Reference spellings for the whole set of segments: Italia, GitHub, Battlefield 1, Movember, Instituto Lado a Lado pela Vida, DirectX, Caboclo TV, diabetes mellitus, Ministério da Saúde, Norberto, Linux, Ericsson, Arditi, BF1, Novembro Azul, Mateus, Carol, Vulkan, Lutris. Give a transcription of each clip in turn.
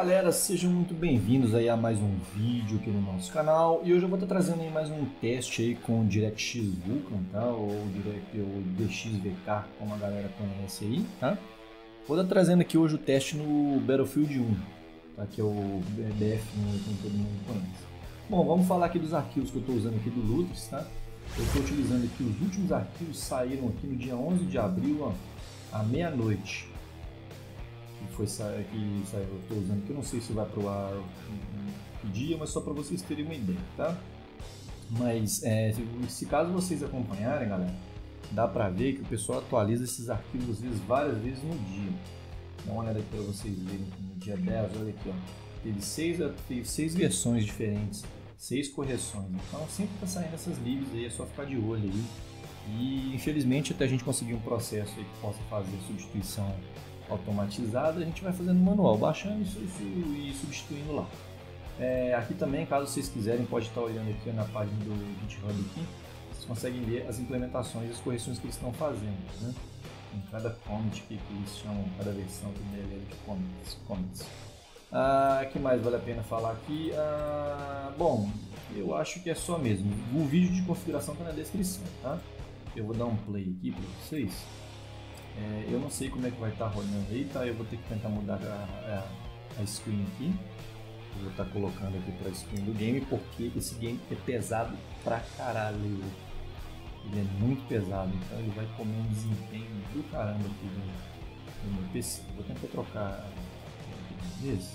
galera, sejam muito bem-vindos aí a mais um vídeo aqui no nosso canal. E hoje eu vou estar trazendo aí mais um teste aí com o DirectX Vulkan, tá? Ou DXVK, como a galera conhece aí, tá? Vou estar trazendo aqui hoje o teste no Battlefield 1, tá? Que é o BF1, como todo mundo conhece. Bom, vamos falar aqui dos arquivos que eu estou usando aqui do Lutris, tá? Eu estou utilizando aqui os últimos arquivos, saíram aqui no dia 11 de abril, ó, à meia-noite. Eu estou usando aqui, eu não sei se vai pro ar que dia, mas só para vocês terem uma ideia, tá? Mas se caso vocês acompanharem, galera, dá para ver que o pessoal atualiza esses arquivos às vezes, várias vezes no dia. Dá uma olhada aqui para vocês verem, no dia 10, olha aqui, ó, teve seis versões diferentes, 6 correções, então sempre está saindo essas livres aí, é só ficar de olho aí. E infelizmente até a gente conseguir um processo aí que possa fazer a substituição automatizada, a gente vai fazendo manual, baixando e substituindo lá. Aqui também, caso vocês quiserem, pode estar olhando aqui na página do GitHub aqui, vocês conseguem ver as implementações e as correções que eles estão fazendo, né? Em cada comment que eles chamam, cada versão de comments. Que mais vale a pena falar aqui? Bom, eu acho que é só mesmo. O vídeo de configuração está na descrição, tá? Eu vou dar um play aqui para vocês. Eu não sei como é que vai estar rodando aí, tá? Eu vou ter que tentar mudar a screen aqui. Eu vou estar colocando aqui para a screen do game, porque esse game é pesado pra caralho. Ele é muito pesado, então ele vai comer um desempenho do caramba aqui no meu PC. Vou tentar trocar aqui uma vez.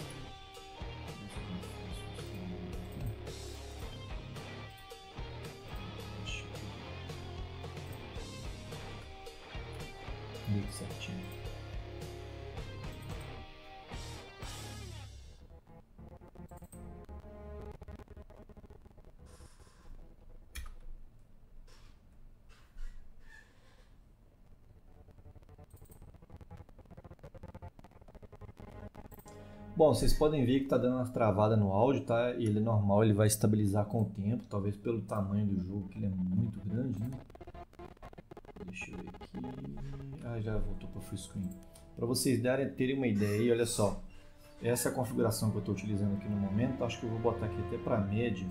Certinho. Bom, vocês podem ver que está dando uma travada no áudio, tá? Ele é normal, ele vai estabilizar com o tempo, talvez pelo tamanho do jogo, que ele é muito grande, né? Deixa eu ver aqui. Já voltou para o full screen. Para vocês terem uma ideia aí, olha só. Essa configuração que eu estou utilizando aqui no momento, acho que eu vou botar aqui até para média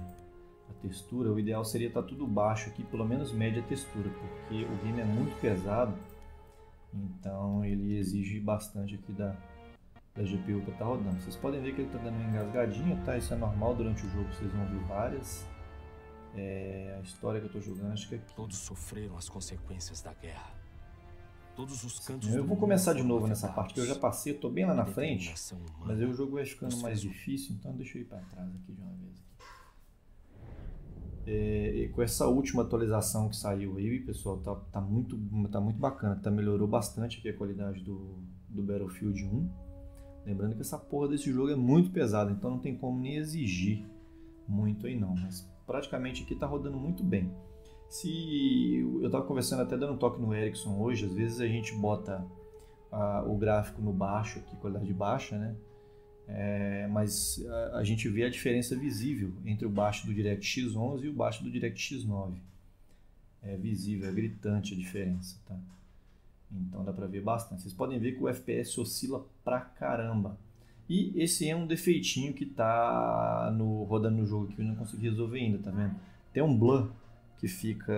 a textura. O ideal seria estar tudo baixo aqui, pelo menos média a textura, porque o game é muito pesado. Então ele exige bastante aqui da GPU para estar rodando. Vocês podem ver que ele está dando uma engasgadinha, tá? Isso é normal durante o jogo, vocês vão ver várias. A história que eu estou jogando, acho que todos sofreram as consequências da guerra. Todos os cantos. Eu vou começar de novo nessa parte que eu já passei, eu tô bem lá na frente, mas aí o jogo vai ficando mais difícil, então deixa eu ir para trás aqui de uma vez. E com essa última atualização que saiu aí, pessoal, tá muito bacana, melhorou bastante aqui a qualidade do Battlefield 1. Lembrando que essa porra desse jogo é muito pesada, então não tem como nem exigir muito aí não, mas praticamente aqui está rodando muito bem. Eu estava conversando, até dando um toque no Ericsson hoje, às vezes a gente bota o gráfico no baixo, aqui, qualidade baixa, né? Mas a gente vê a diferença visível entre o baixo do DirectX 11 e o baixo do DirectX 9. É visível, é gritante a diferença, tá? Então dá para ver bastante. Vocês podem ver que o FPS oscila pra caramba. E esse é um defeitinho que está rodando no jogo que eu não consegui resolver ainda, tá vendo? Tem um blur que fica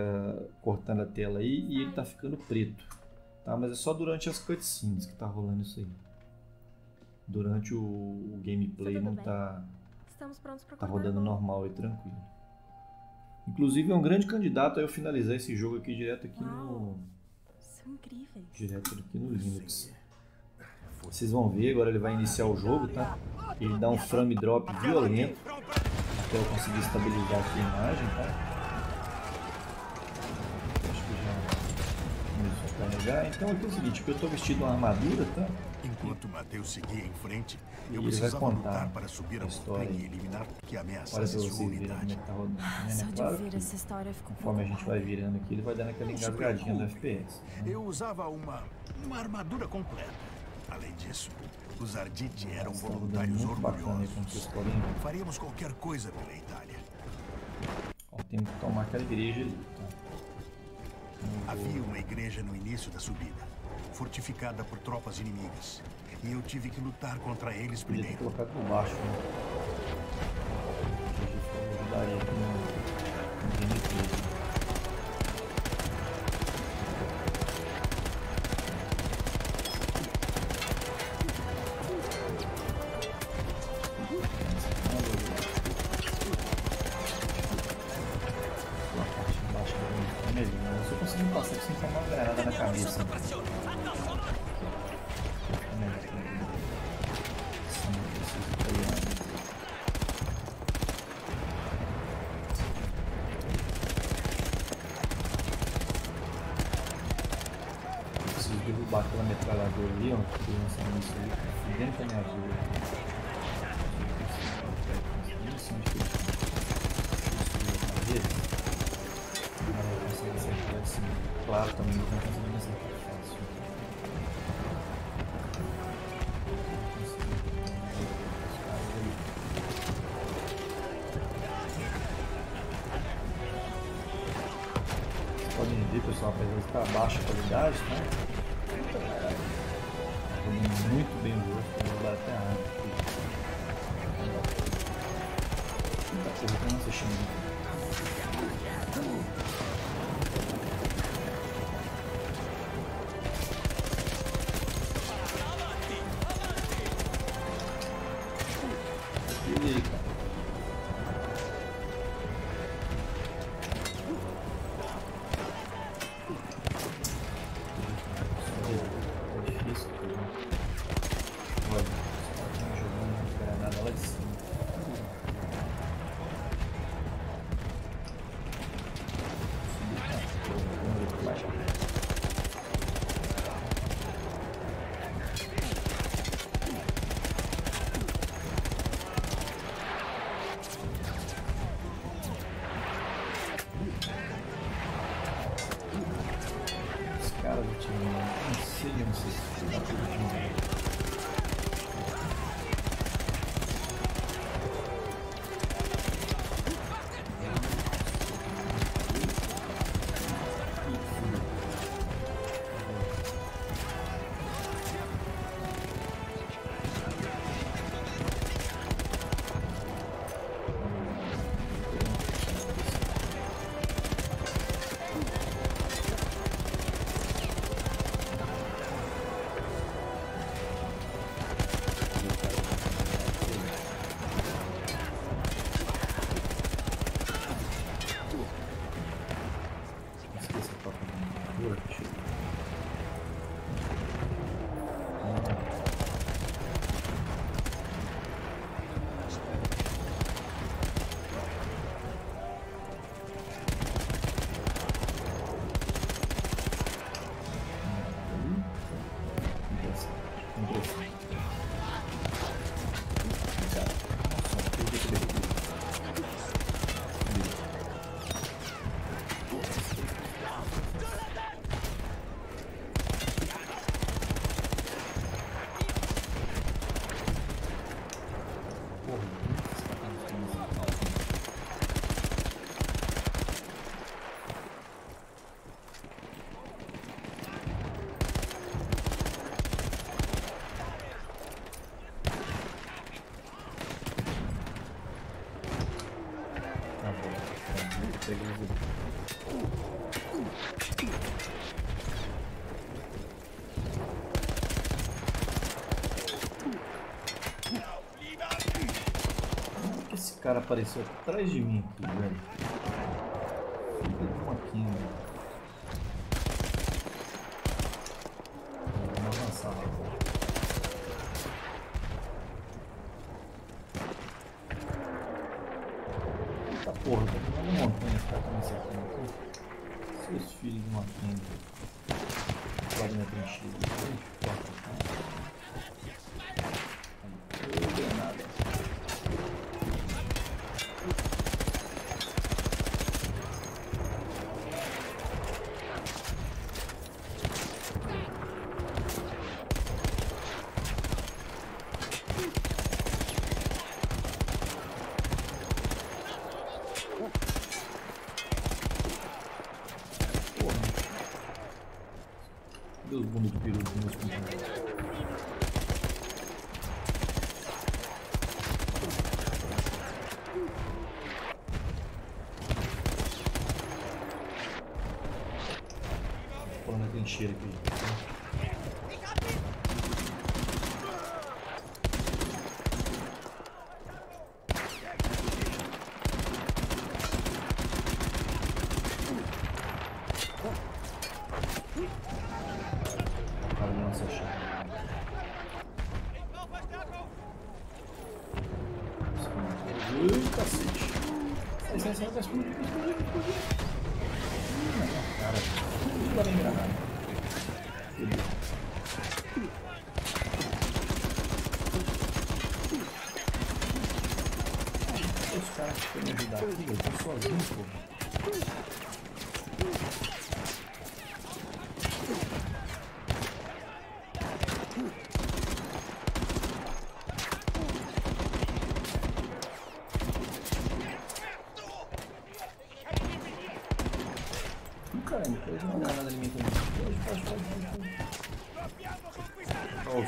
cortando a tela aí e ele está ficando preto, tá? Mas é só durante as cutscenes que está rolando isso aí. Durante o gameplay não tá rodando normal e tranquilo. Inclusive é um grande candidato a eu finalizar esse jogo aqui direto aqui no Linux. Vocês vão ver, agora ele vai iniciar o jogo, tá? Ele dá um frame drop violento até eu conseguir estabilizar aqui a imagem, tá? Acho que já começou a carregar. Então aqui é o seguinte, eu estou vestido uma armadura, tá? Enquanto Mateus seguia em frente, eu precisava lutar para subir a montanha e eliminar que ameaça sua humanidade. Conforme a gente vai virando aqui, ele vai dando aquela engasgadinha do FPS. Eu usava uma armadura completa. Além disso, os Arditi eram voluntários orgulhosos. Faríamos qualquer coisa pela Itália. Temos que tomar aquela igreja ali. Havia uma igreja no início da subida, fortificada por tropas inimigas. E eu tive que lutar contra eles primeiro. Vou colocar por baixo, né? Baixa qualidade, tá? Muito bem o vou dar até a água. Tá correndo essa chama. Esse cara apareceu atrás de mim aqui, velho. Fica com aqui, velho. Deus, bunda do peru dos meus companheiros. mentira aqui.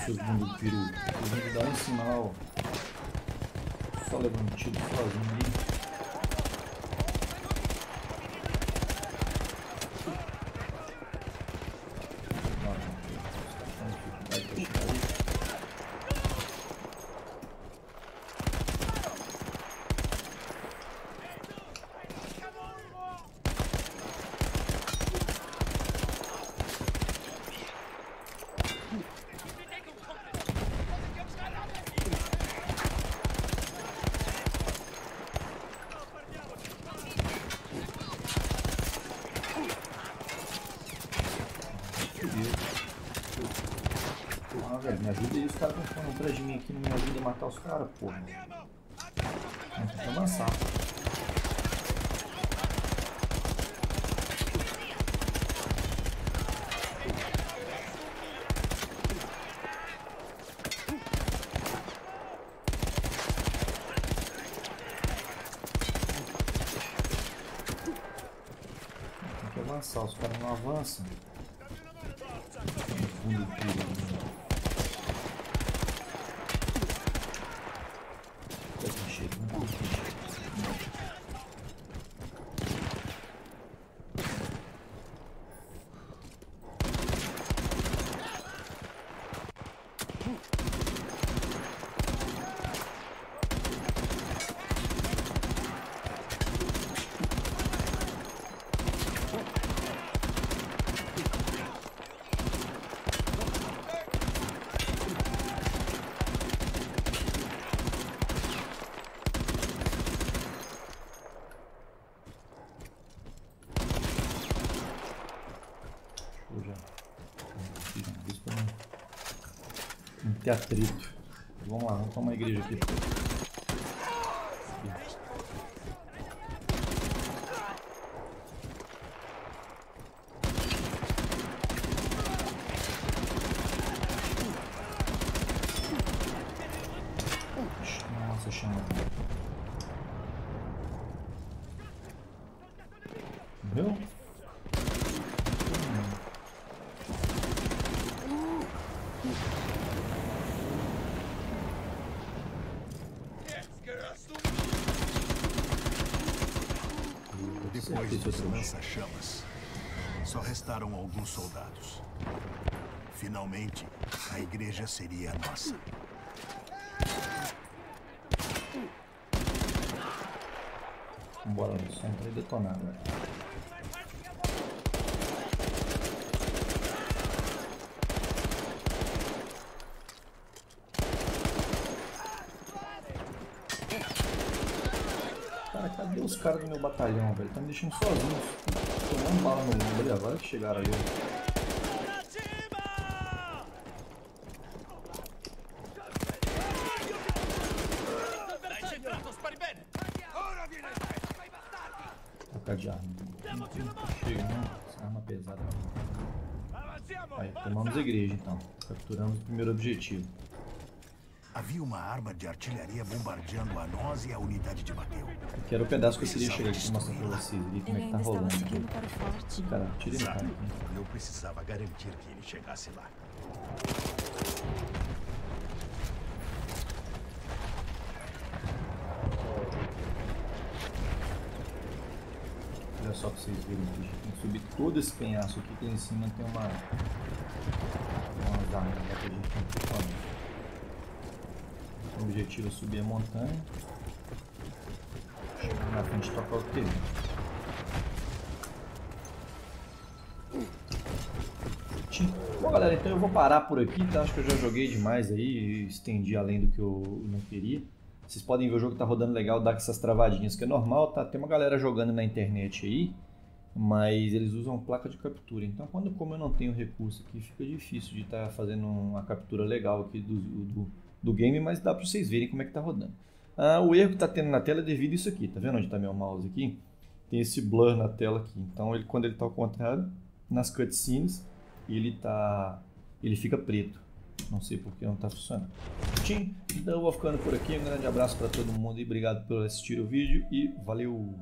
Seus bundos de peru, eu vim dar um sinal, só levando tiro sozinho ali. Me ajuda aí, os caras estão falando atrás de mim aqui, não me ajuda a matar os caras, porra. Não tem que avançar. Tem que avançar, os caras não avançam. Ter atrito. Vamos lá, vamos tomar uma igreja aqui. Nossa, chama. Viu? Depois dos lança-chamas, só restaram alguns soldados. Finalmente, a igreja seria nossa. Bora, só entrei detonado, né? Cadê os caras do meu batalhão, velho? Tá me deixando sozinho, tomando bala no ombro. Agora que chegaram ali. Troca de arma. Chega, né? Essa arma pesada. Aí, tomamos a igreja então. Capturamos o primeiro objetivo. Havia uma arma de artilharia bombardeando a nós e a unidade de Mateu. Que era o pedaço que eu queria chegar aqui e mostrar pra vocês ali como é que tá rolando. Cara, tirei o cara aqui. Eu precisava garantir que ele chegasse lá. Olha só para vocês verem que a gente tem que subir todo esse penhasco aqui, que em cima tem uma garra que a gente tem que fazer. O objetivo é subir a montanha, chegar na frente e tocar o terreno. Bom, galera, então eu vou parar por aqui, tá? Acho que eu já joguei demais aí, estendi além do que eu não queria. Vocês podem ver o jogo que tá rodando legal, dá essas travadinhas que é normal, tá? Tem uma galera jogando na internet aí, mas eles usam placa de captura, então como eu não tenho recurso aqui, fica difícil de estar fazendo uma captura legal aqui do game, mas dá para vocês verem como é que tá rodando. Ah, o erro que tá tendo na tela é devido a isso aqui, tá vendo onde tá meu mouse aqui? Tem esse blur na tela aqui, então ele, quando ele tá ao contrário, nas cutscenes, ele fica preto. Não sei porque não tá funcionando. Então eu vou ficando por aqui, um grande abraço para todo mundo e obrigado por assistir o vídeo e valeu!